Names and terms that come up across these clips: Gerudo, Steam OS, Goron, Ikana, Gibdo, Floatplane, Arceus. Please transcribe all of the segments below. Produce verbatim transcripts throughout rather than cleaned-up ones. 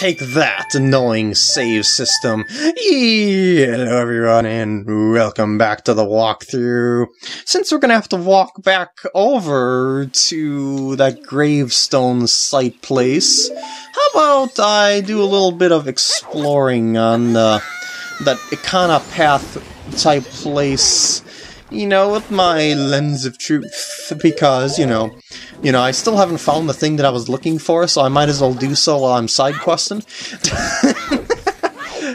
Take that, annoying save system. Eee, hello everyone, and welcome back to the walkthrough. Since we're gonna have to walk back over to that gravestone site place, how about I do a little bit of exploring on uh, that Ikana Path type place, you know, with my lens of truth, because, you know, you know, I still haven't found the thing that I was looking for, so I might as well do so while I'm side questing.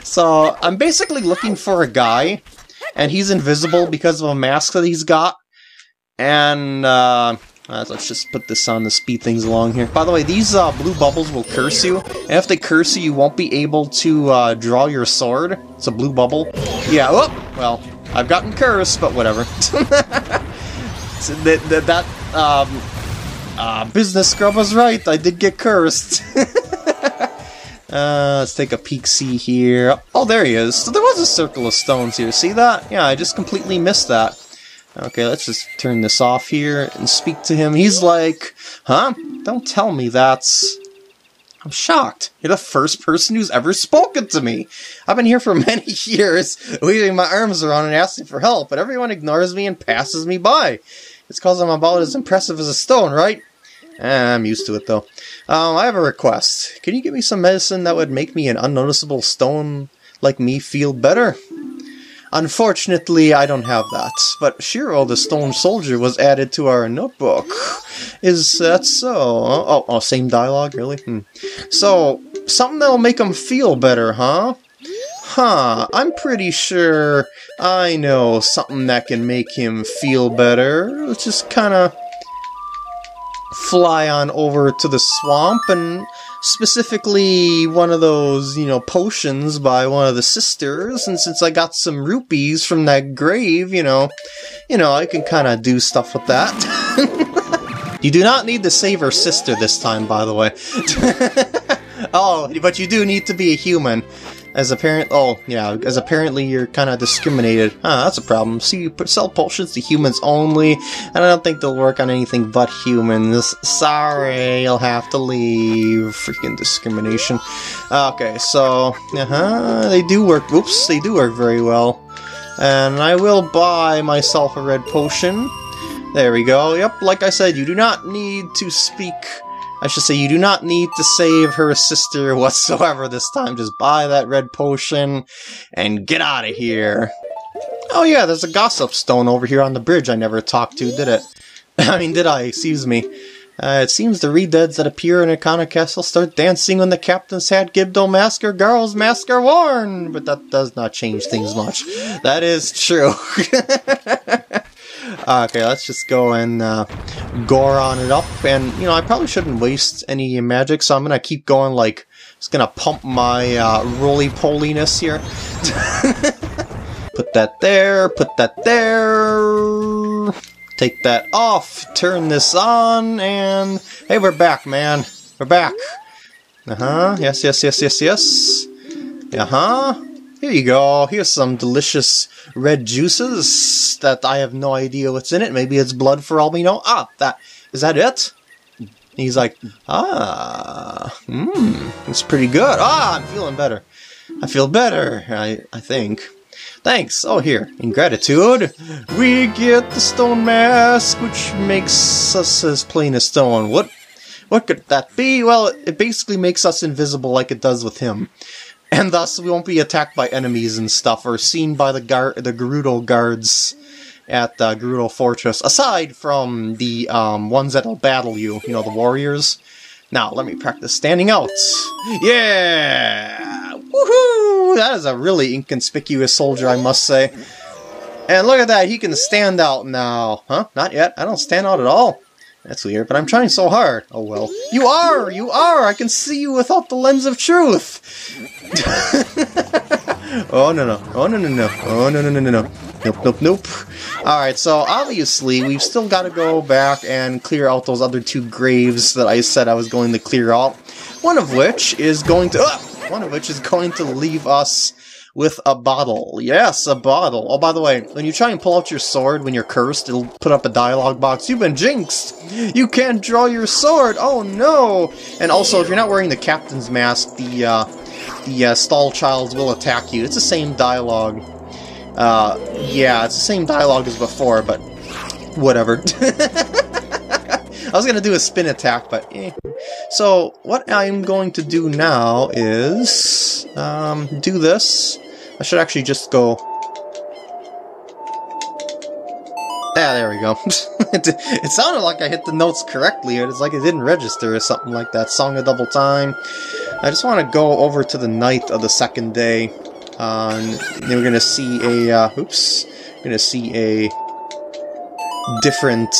So, I'm basically looking for a guy, and he's invisible because of a mask that he's got, and, uh, let's just put this on to speed things along here. By the way, these, uh, blue bubbles will curse you, and if they curse you, you won't be able to, uh, draw your sword. It's a blue bubble. Yeah, oh, well, I've gotten cursed, but whatever. So that that, that um, uh, business scrub was right. I did get cursed. uh, let's take a peek. See here. Oh, there he is. So there was a circle of stones here. See that? Yeah, I just completely missed that. Okay, let's just turn this off here and speak to him. He's like, huh? Don't tell me that's... I'm shocked. You're the first person who's ever spoken to me. I've been here for many years, waving my arms around and asking for help, but everyone ignores me and passes me by. It's because I'm about as impressive as a stone, right? Eh, I'm used to it, though. Um, I have a request. Can you give me some medicine that would make me an unnoticeable stone like me feel better? Unfortunately, I don't have that, but Shiro, the stone soldier, was added to our notebook. Is that so? Oh, oh, oh same dialogue, really? Hmm. So, something that'll make them feel better, huh? Huh, I'm pretty sure I know something that can make him feel better. Let's just kind of fly on over to the swamp and... specifically one of those, you know, potions by one of the sisters, and since I got some rupees from that grave, you know, you know, I can kind of do stuff with that. You do not need to save her sister this time, by the way. Oh, but you do need to be a human. As apparent, oh, yeah, as apparently you're kind of discriminated. Ah, that's a problem. See, you sell potions to humans only, and I don't think they'll work on anything but humans. Sorry, you'll have to leave. Freaking discrimination. Okay, so, uh-huh, they do work, oops, they do work very well. And I will buy myself a red potion. There we go. Yep, like I said, you do not need to speak... I should say, you do not need to save her sister whatsoever this time. Just buy that red potion and get out of here. Oh yeah, there's a gossip stone over here on the bridge I never talked to, did it? I mean, did I? Excuse me. Uh, it seems the re-deads that appear in Ikana Castle start dancing when the captain's hat, Gibdo mask, or Garl's mask are worn. But that does not change things much. That is true. Okay, let's just go and uh, Goron it up, and, you know, I probably shouldn't waste any magic, so I'm gonna keep going, like, just gonna pump my uh, roly-poliness here. Put that there, put that there, take that off, turn this on, and, hey, we're back, man, we're back. Uh-huh, yes, yes, yes, yes, yes, uh-huh. Here you go, here's some delicious red juices that I have no idea what's in it. Maybe it's blood for all we know. Ah, that, is that it? And he's like, ah, mmm, it's pretty good. Ah, I'm feeling better. I feel better, I, I think. Thanks. Oh, here, in gratitude, we get the stone mask, which makes us as plain as stone. What, what could that be? Well, it basically makes us invisible like it does with him. And thus, we won't be attacked by enemies and stuff, or seen by the gar the Gerudo guards at the uh, Gerudo Fortress, aside from the um, ones that'll battle you, you know, the warriors. Now, let me practice standing out. Yeah! Woohoo! That is a really inconspicuous soldier, I must say. And look at that, he can stand out now. Huh? Not yet. I don't stand out at all. That's weird, but I'm trying so hard. Oh well. You are! You are! I can see you without the lens of truth! Oh no no. Oh no no no. Oh no no no no no. Nope nope nope. Alright, so obviously we've still got to go back and clear out those other two graves that I said I was going to clear out. One of which is going to- uh, One of which is going to leave us with a bottle. Yes, a bottle. Oh, by the way, when you try and pull out your sword when you're cursed, it'll put up a dialogue box. You've been jinxed! You can't draw your sword! Oh no! And also, if you're not wearing the captain's mask, the, uh, the, uh, stall childs will attack you. It's the same dialogue. Uh, yeah, it's the same dialogue as before, but whatever. I was gonna do a spin attack, but eh. So, what I'm going to do now is um, do this. I should actually just go... Ah, there we go. it, it sounded like I hit the notes correctly, but it's like it didn't register or something like that. Song a double time. I just want to go over to the night of the second day. Uh, and we're gonna see a... Uh, oops. We're gonna see a different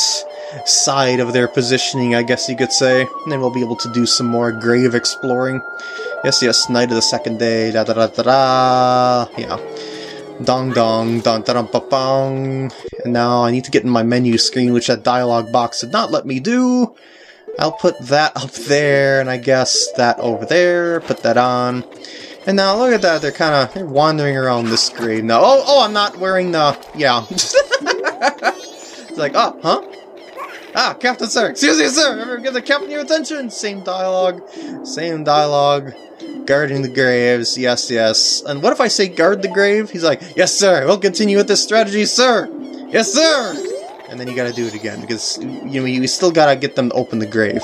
side of their positioning, I guess you could say. And then we'll be able to do some more grave exploring. Yes, yes, night of the second day, da da da da da. Yeah. Dong dong, dong da dum pa pong. And now I need to get in my menu screen, which that dialogue box did not let me do. I'll put that up there, and I guess that over there, put that on. And now look at that, they're kind of they're wandering around this screen now. Oh, oh, I'm not wearing the... yeah. It's like, oh, huh? Ah, Captain Sir! Excuse me, sir! Remember, give the captain your attention! Same dialogue. Same dialogue. Guarding the graves. Yes, yes. And what if I say guard the grave? He's like, yes, sir! We'll continue with this strategy, sir! Yes, sir! And then you gotta do it again, because, you know, you still gotta get them to open the grave.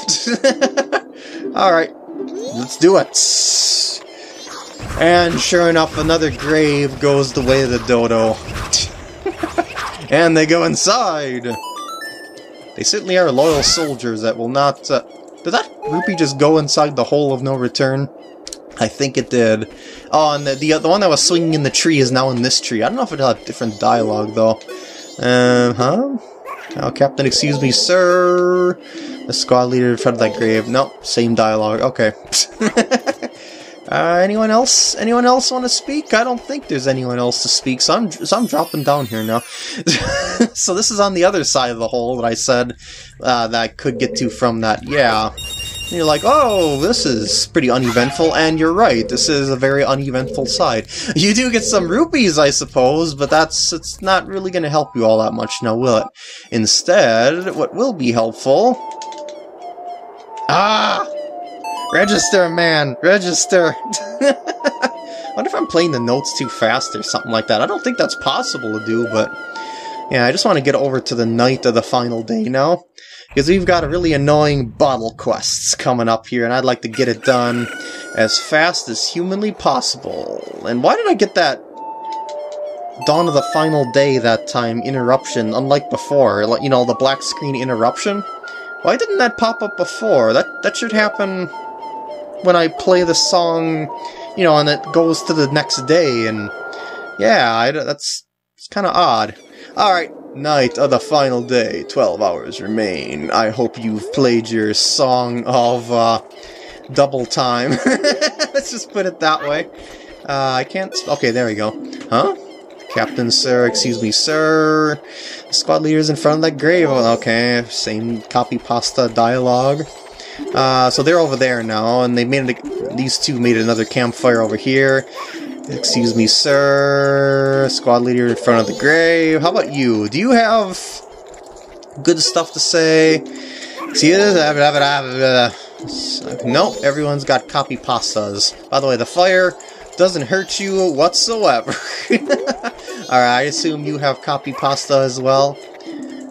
Alright. Let's do it! And sure enough, another grave goes the way of the dodo. And they go inside! They certainly are loyal soldiers that will not... Uh, did that rupee just go inside the hole of no return? I think it did. Oh, and the, the, the one that was swinging in the tree is now in this tree. I don't know if it had a different dialogue, though. Uh-huh. Oh, Captain, excuse me, sir. The squad leader in front of that grave. Nope, same dialogue. Okay. uh, anyone else? Anyone else want to speak? I don't think there's anyone else to speak, so I'm, so I'm dropping down here now. So this is on the other side of the hole that I said uh, that I could get to from that, yeah. And you're like, oh, this is pretty uneventful, and you're right, this is a very uneventful side. You do get some rupees, I suppose, but that's it's not really going to help you all that much now, will it? Instead, what will be helpful... Ah! Register, man! Register! I wonder if I'm playing the notes too fast or something like that. I don't think that's possible to do, but... yeah, I just want to get over to the night of the final day now, because we've got a really annoying bottle quests coming up here, and I'd like to get it done as fast as humanly possible. And why did I get that Dawn of the Final Day that time interruption, unlike before? You know, the black screen interruption? Why didn't that pop up before? That, that should happen when I play the song, you know, and it goes to the next day, and yeah, I, that's it's kind of odd. Alright, night of the final day, twelve hours remain. I hope you've played your song of, uh, double time. Let's just put it that way. Uh, I can't... okay, there we go. Huh? Captain, sir, excuse me, sir. The squad leader's in front of that grave. Okay, same copy pasta dialogue. Uh, so they're over there now, and they made it, these two made another campfire over here. Excuse me, sir. Squad leader in front of the grave. How about you? Do you have good stuff to say? See this? Nope, everyone's got copy pastas. By the way, the fire doesn't hurt you whatsoever. Alright, I assume you have copy pasta as well.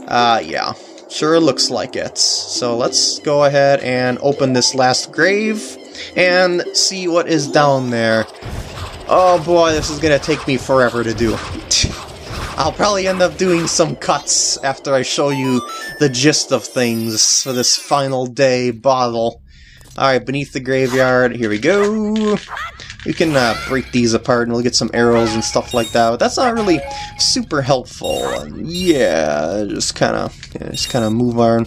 Uh, yeah. Sure looks like it. So let's go ahead and open this last grave and see what is down there. Oh boy, this is gonna take me forever to do. I'll probably end up doing some cuts after I show you the gist of things for this final day bottle. Alright, beneath the graveyard, here we go. You can uh, break these apart and we'll get some arrows and stuff like that, but that's not really super helpful. And yeah, just kinda, yeah, just kinda move on.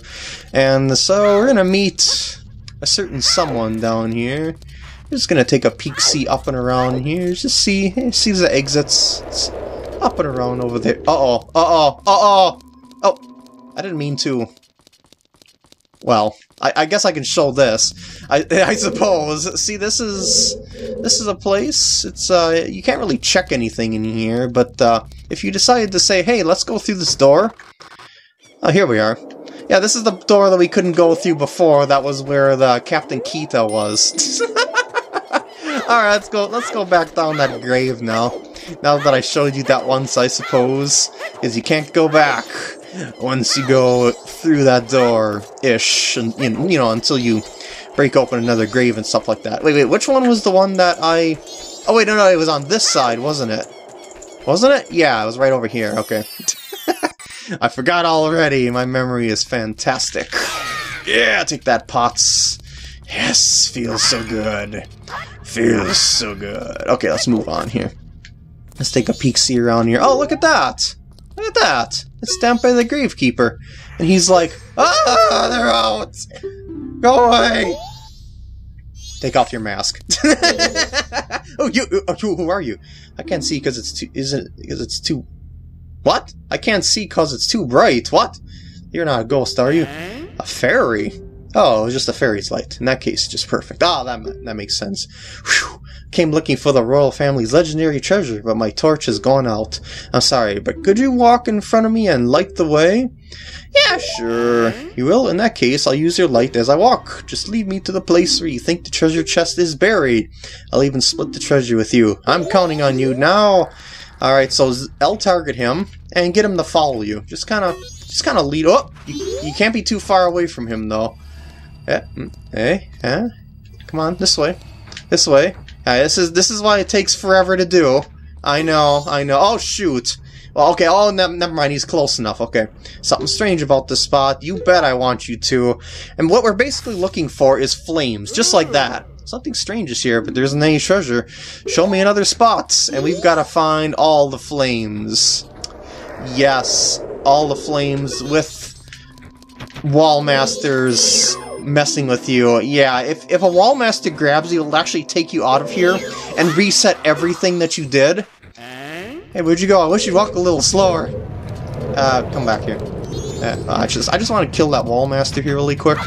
And so we're gonna meet a certain someone down here. Just gonna take a peek, see up and around here, just see, see the exits, it's up and around over there. Uh oh, uh oh, uh oh, oh! I didn't mean to. Well, I, I guess I can show this. I, I suppose. See, this is this is a place. It's uh, you can't really check anything in here. But uh, if you decided to say, "Hey, let's go through this door," oh, here we are. Yeah, this is the door that we couldn't go through before. That was where the Captain Kita was. All right, let's go. Let's go back down that grave now. Now that I showed you that once, I suppose, is you can't go back. Once you go through that door-ish, and, and you know, until you break open another grave and stuff like that. Wait, wait, which one was the one that I... Oh, wait, no, no, it was on this side, wasn't it? Wasn't it? Yeah, it was right over here, okay. I forgot already, my memory is fantastic. Yeah, take that, Potts. Yes, feels so good. Feels so good. Okay, let's move on here. Let's take a peek-see around here. Oh, look at that! Look at that! It's stamped by the Gravekeeper. And he's like, ah, they're out! Go away! Take off your mask. oh, you, oh, who are you? I can't see because it's too, isn't, because it's too, what? I can't see because it's too bright, what? You're not a ghost, are you? A fairy? Oh, it was just a fairy's light. In that case, just perfect. Ah, that, that makes sense. Whew. Came looking for the royal family's legendary treasure, but my torch has gone out. I'm sorry, but could you walk in front of me and light the way? Yeah, sure. You will? In that case, I'll use your light as I walk. Just lead me to the place where you think the treasure chest is buried. I'll even split the treasure with you. I'm counting on you now. Alright, so I'll target him and get him to follow you. Just kind of just kind of lead up. Oh, you, you can't be too far away from him, though. Eh, eh, eh? Come on, this way. This way. Yeah, this is this is why it takes forever to do. I know, I know. Oh shoot! Well, okay. Oh, ne never mind. He's close enough. Okay. Something strange about this spot. You bet I want you to. And what we're basically looking for is flames, just like that. Something strange is here, but there isn't any treasure. Show me another spot, and we've got to find all the flames. Yes, all the flames with Wallmasters. Messing with you. Yeah, if, if a wall master grabs you, it'll actually take you out of here and reset everything that you did. Hey, where'd you go? I wish you'd walk a little slower. Uh, come back here. Uh, I just I just want to kill that wall master here really quick.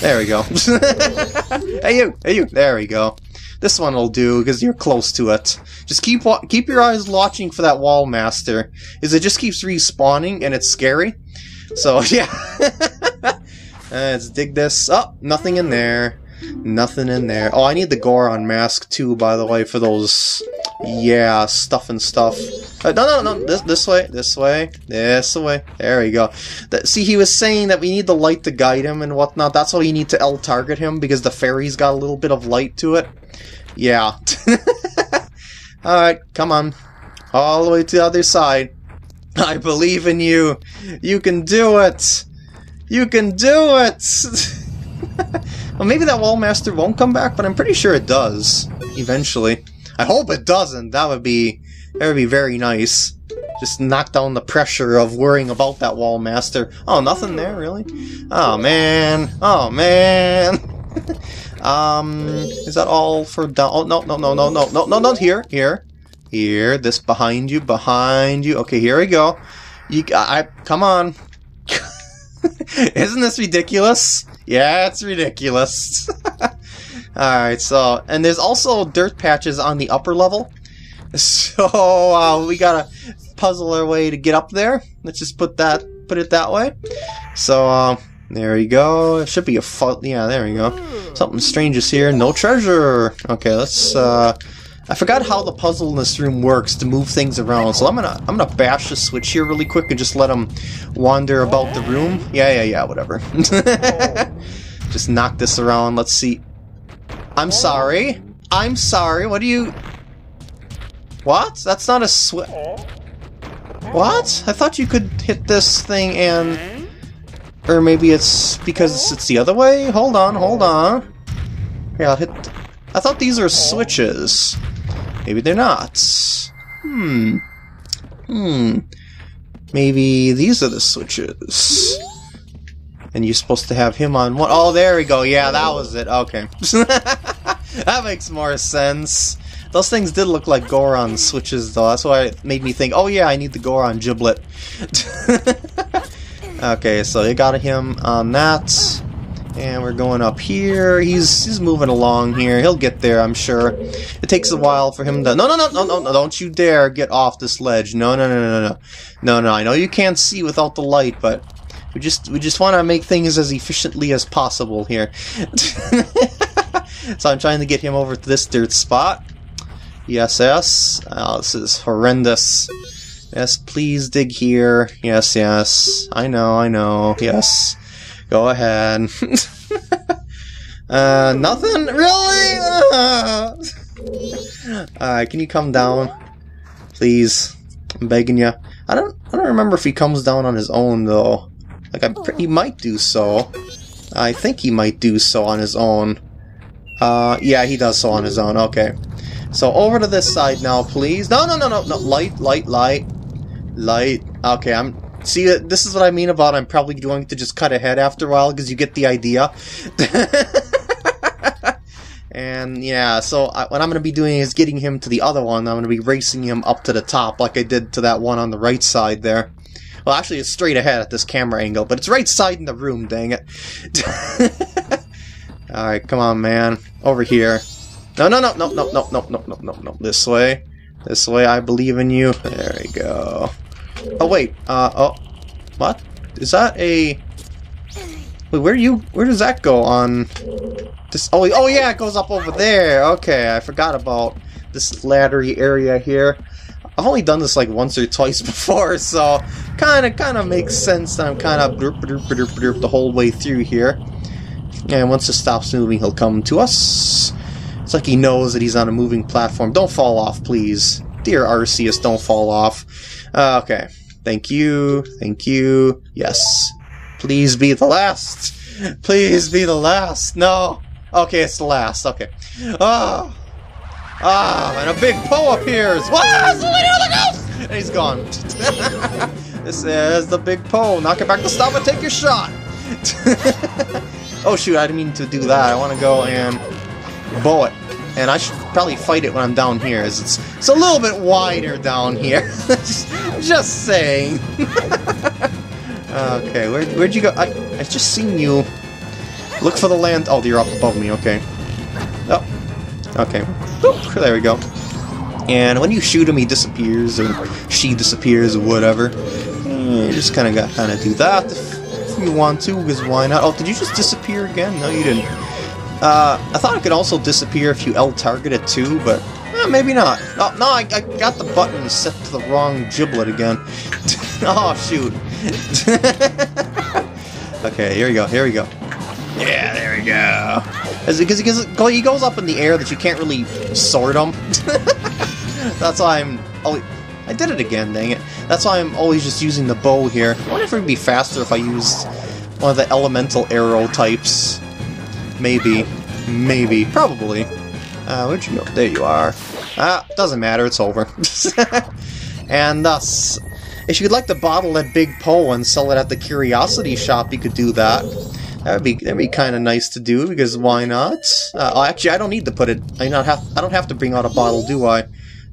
There we go. Hey you! Hey you! There we go. This one will do, because you're close to it. Just keep keep your eyes watching for that wall master, because it just keeps respawning and it's scary. So, yeah. Uh, let's dig this up. Oh, nothing in there. Nothing in there. Oh, I need the Goron mask too, by the way, for those. Yeah, stuff and stuff. Uh, no, no, no. This, this way. This way. This way. There we go. That, see, he was saying that we need the light to guide him and whatnot. That's why you need to L target him, because the fairy's got a little bit of light to it. Yeah. Alright, come on. All the way to the other side. I believe in you. You can do it. You can do it! Well, maybe that wall master won't come back, but I'm pretty sure it does. Eventually. I hope it doesn't. That would be that would be very nice. Just knock down the pressure of worrying about that wall master. Oh, nothing there, really? Oh man. Oh man. um is that all for down? Oh no, no, no, no, no, no, no, no, here, here. Here, this behind you, behind you. Okay, here we go. You I come on. Isn't this ridiculous? Yeah, it's ridiculous. Alright, so, and there's also dirt patches on the upper level. So, uh, we gotta puzzle our way to get up there. Let's just put that, put it that way. So, uh, there we go. It should be a fault. Yeah, there we go. Something strange is here. No treasure. Okay, let's, uh, I forgot how the puzzle in this room works to move things around, so I'm gonna I'm gonna bash the switch here really quick and just let him wander about the room. Yeah, yeah, yeah, whatever. Just knock this around. Let's see. I'm sorry. I'm sorry. What do you? What? That's not a switch. What? I thought you could hit this thing and, or maybe it's because it's the other way. Hold on, hold on. Here, I'll hit. I thought these are switches. Maybe they're not. Hmm. Hmm. Maybe these are the switches. And you're supposed to have him on one. Oh, there we go. Yeah, that was it. Okay. That makes more sense. Those things did look like Goron switches, though. That's why it made me think, oh, yeah, I need the Goron giblet. Okay, so you got him on that. And we're going up here. He's he's moving along here. He'll get there, I'm sure. It takes a while for him to... No, no, no, no, no, no. Don't you dare get off this ledge. No, no, no, no, no. No, no, I know you can't see without the light, but we just, we just want to make things as efficiently as possible here. So I'm trying to get him over to this dirt spot. Yes, yes. Oh, this is horrendous. Yes, please dig here. Yes, yes. I know, I know. Yes. Go ahead. uh, nothing? Really? Alright, can you come down? Please. I'm begging you. I don't I don't remember if he comes down on his own, though. Like, I, he might do so. I think he might do so on his own. Uh, yeah, he does so on his own. Okay. So, over to this side now, please. No, no, no, no, no. Light, light, light. Light. Okay, I'm... See, this is what I mean about I'm probably going to just cut ahead after a while, because you get the idea. And, yeah, so I, what I'm going to be doing is getting him to the other one. I'm going to be racing him up to the top, like I did to that one on the right side there. Well, actually, it's straight ahead at this camera angle, but it's right side in the room, dang it. Alright, come on, man. Over here. No, no, no, no, no, no, no, no, no, no, no. This way. This way, I believe in you. There we go. Oh wait, uh, oh, what? Is that a... Wait, where do you, where does that go on this? Oh, oh yeah, it goes up over there. Okay, I forgot about this laddery area here. I've only done this like once or twice before, so kinda, kinda makes sense that I'm kinda derp, derp, derp, derp the whole way through here. And once it stops moving, he'll come to us. It's like he knows that he's on a moving platform. Don't fall off, please. Dear Arceus, don't fall off. Uh, okay. Thank you. Thank you. Yes. Please be the last. Please be the last. No. Okay, it's the last. Okay. Oh. Ah, and a big Poe appears. What? And he's gone. This is the big Poe. Knock it back to stop and take your shot. Oh, shoot. I didn't mean to do that. I want to go and bow it. And I should probably fight it when I'm down here, as it's, it's a little bit wider down here. just, just saying. Okay, where, where'd you go? I, I just seen you. Look for the land. Oh, you're up above me, okay. Oh, okay. Boop, there we go. And when you shoot him, he disappears, or she disappears, or whatever. You just kind of got kind of do that if, if you want to, because why not? Oh, did you just disappear again? No, you didn't. Uh, I thought it could also disappear if you L-target it too, but eh, maybe not. Oh, no, I, I got the button set to the wrong giblet again. Oh, shoot. Okay, here we go, here we go. Yeah, there we go. Because he goes up in the air that you can't really sword him. That's why I'm... Oh, I did it again, dang it. That's why I'm always just using the bow here. I wonder if it would be faster if I used one of the elemental arrow types. Maybe. Maybe. Probably. Uh, where'd you go? There you are. Ah, doesn't matter. It's over. And thus, if you'd like to bottle that big Poe and sell it at the Curiosity Shop, you could do that. That'd be that'd be kind of nice to do, because why not? Uh, oh, actually, I don't need to put it. I not have. I don't have to bring out a bottle, do I?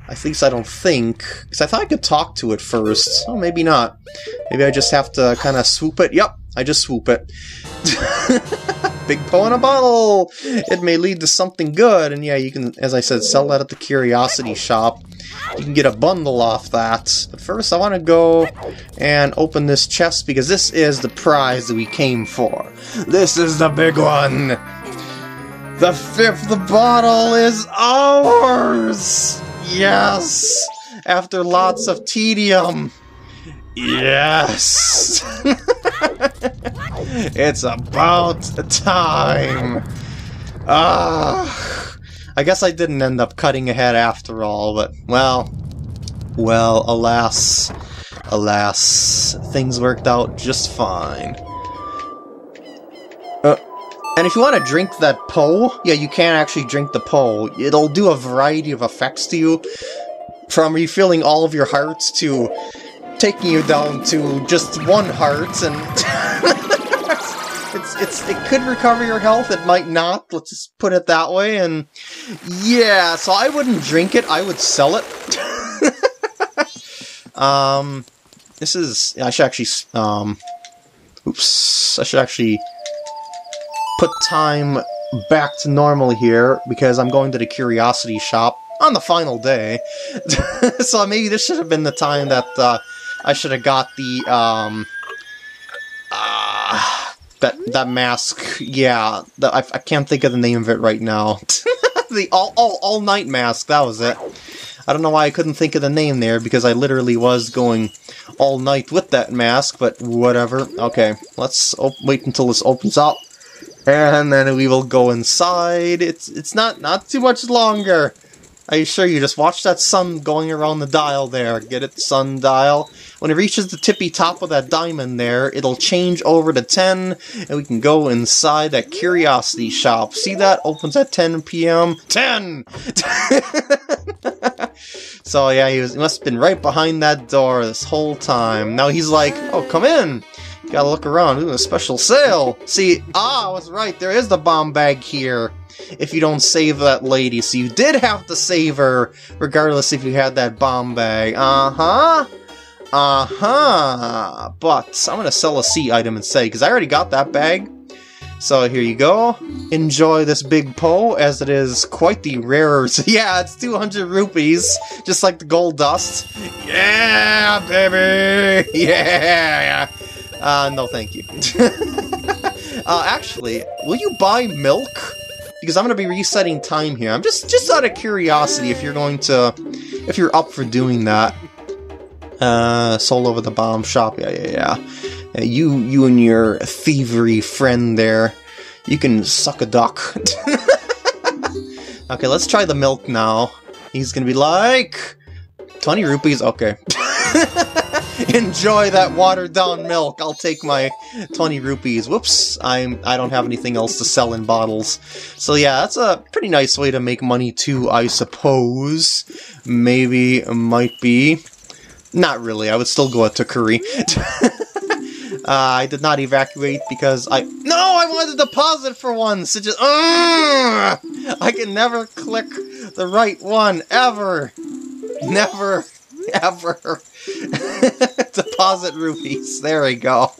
At least I don't think. Because I thought I could talk to it first. Oh, maybe not. Maybe I just have to kind of swoop it. Yep, I just swoop it. Big Poe in a bottle! It may lead to something good, and yeah, you can, as I said, sell that at the Curiosity Shop. You can get a bundle off that. But first, I want to go and open this chest, because this is the prize that we came for. This is the big one! The fifth bottle is ours! Yes! After lots of tedium. Yes! It's about time! Ah! I guess I didn't end up cutting ahead after all, but, well... Well, alas... Alas... Things worked out just fine. Uh, and if you want to drink that Poe, yeah, you can actually drink the Poe. It'll do a variety of effects to you, from refilling all of your hearts to... taking you down to just one heart, and it's it's it could recover your health, it might not, let's just put it that way, and yeah, so I wouldn't drink it, I would sell it. um, this is, I should actually, um, oops, I should actually, put time back to normal here, because I'm going to the Curiosity Shop on the final day. So maybe this should have been the time that uh, I should have got the, um... Uh, that, that mask, yeah, the, I, I can't think of the name of it right now. The all, all, all night mask, that was it. I don't know why I couldn't think of the name there, because I literally was going all night with that mask, but whatever. Okay, let's wait until this opens up, and then we will go inside. It's it's not, not too much longer. I assure you, just watch that sun going around the dial there. Get it, sun dial? When it reaches the tippy top of that diamond there, it'll change over to ten, and we can go inside that Curiosity Shop. See that? Opens at ten p m ten! So yeah, he, was, he must have been right behind that door this whole time. Now he's like, oh, come in! Gotta look around. Ooh, a special sale! See, ah, I was right, there is the bomb bag here. If you don't save that lady, so you did have to save her, regardless if you had that bomb bag. Uh-huh. Uh-huh. But I'm gonna sell a C item and say, because I already got that bag. So here you go. Enjoy this big po, as it is quite the rarer. Yeah, it's two hundred rupees, just like the gold dust. Yeah, baby! Yeah! Uh, no thank you. uh, actually, will you buy milk? Because I'm gonna be resetting time here. I'm just just out of curiosity if you're going to, if you're up for doing that. Uh, sold over the bomb shop. Yeah, yeah, yeah. Uh, you you and your thievery friend there. You can suck a duck. Okay, let's try the milk now. He's gonna be like twenty rupees. Okay. Enjoy that watered-down milk. I'll take my twenty rupees. Whoops, I'm, I don't have anything else to sell in bottles. So yeah, that's a pretty nice way to make money too, I suppose. Maybe, might be. Not really, I would still go at Takuri. uh, I did not evacuate because I... No, I wanted to deposit for once! It just... Uh, I can never click the right one, ever! Never! Ever. Deposit rupees. There we go.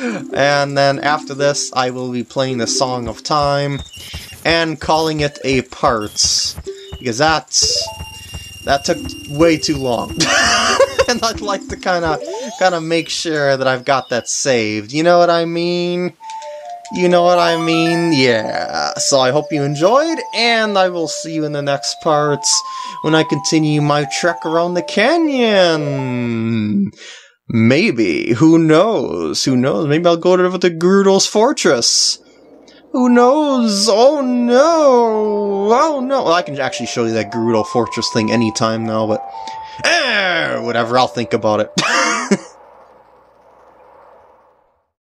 And then after this, I will be playing the Song of Time and calling it a part, because that's that took way too long. And I'd like to kind of kind of make sure that I've got that saved. You know what I mean? You know what I mean? Yeah. So I hope you enjoyed, and I will see you in the next parts when I continue my trek around the canyon. Maybe. Who knows? Who knows? Maybe I'll go to the Gerudo's Fortress. Who knows? Oh no! Oh no! Well, I can actually show you that Gerudo Fortress thing anytime now, but... Eh, whatever, I'll think about it.